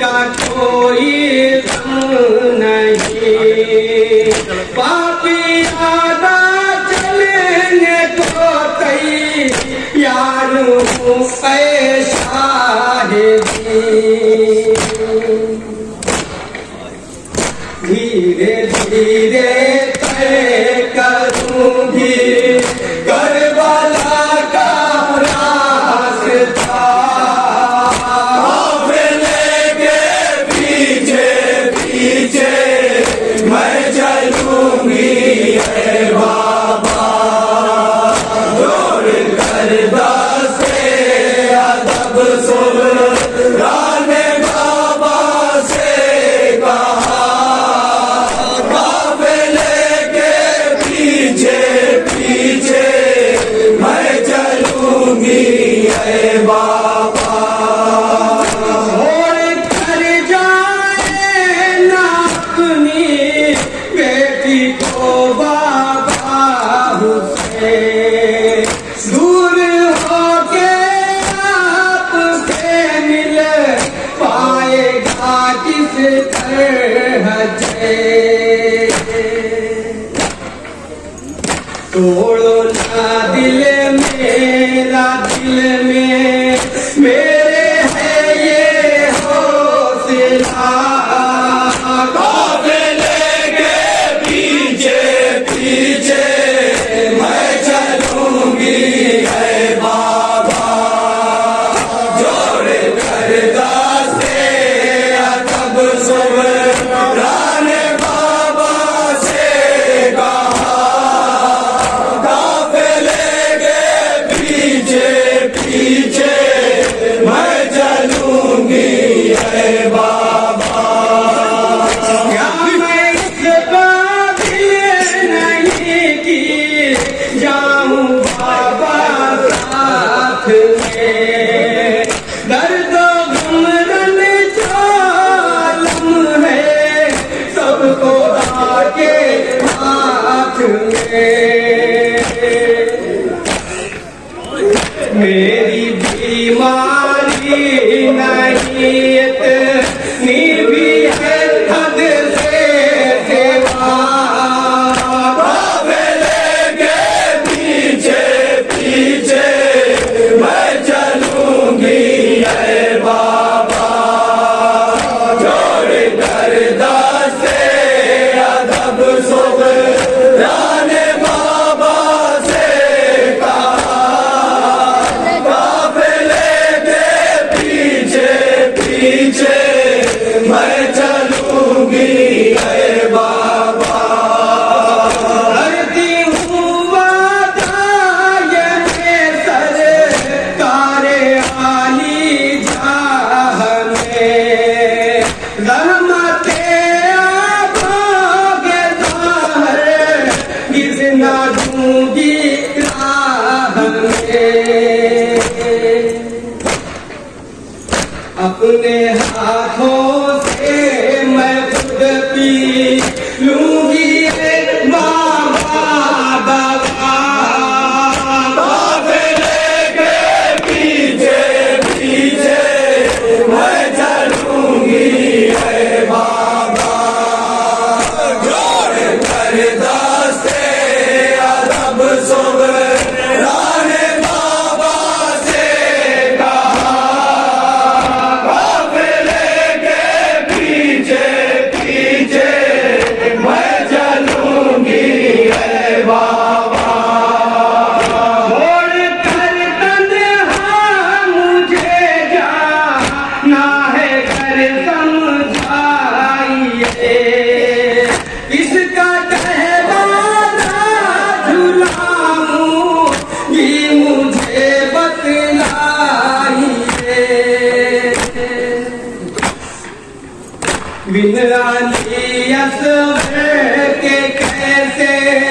का कोई नहीं, पापी दादा चलेंगे तो कई यार पैसा है धीरे धीरे तय करूंगी करबला का रास्ता लेके पीछे पीछे मैं चलूंगी है बाबा दूर करदा से अदब सुन तोड़ो ना दिल मेरा दिल में मेरे है ये हौसला लेके पीछे पीछे मैं चलूंगी है बाबा जोर करदा से अदब सुन मेरी बीमारी नहींत निभी है हद से सेवा बाबा लेके पीछे पीछे मैं चलूंगी है बाबा जोर करदा से अदब सुन अपने हाथों से मैं खुद पी लूंगी बाबा दवा बाबा लेके पीछे पीछे मैं चलूंगी है बाबा जोर करदा से अदब सुन बिन रानी असर के कैसे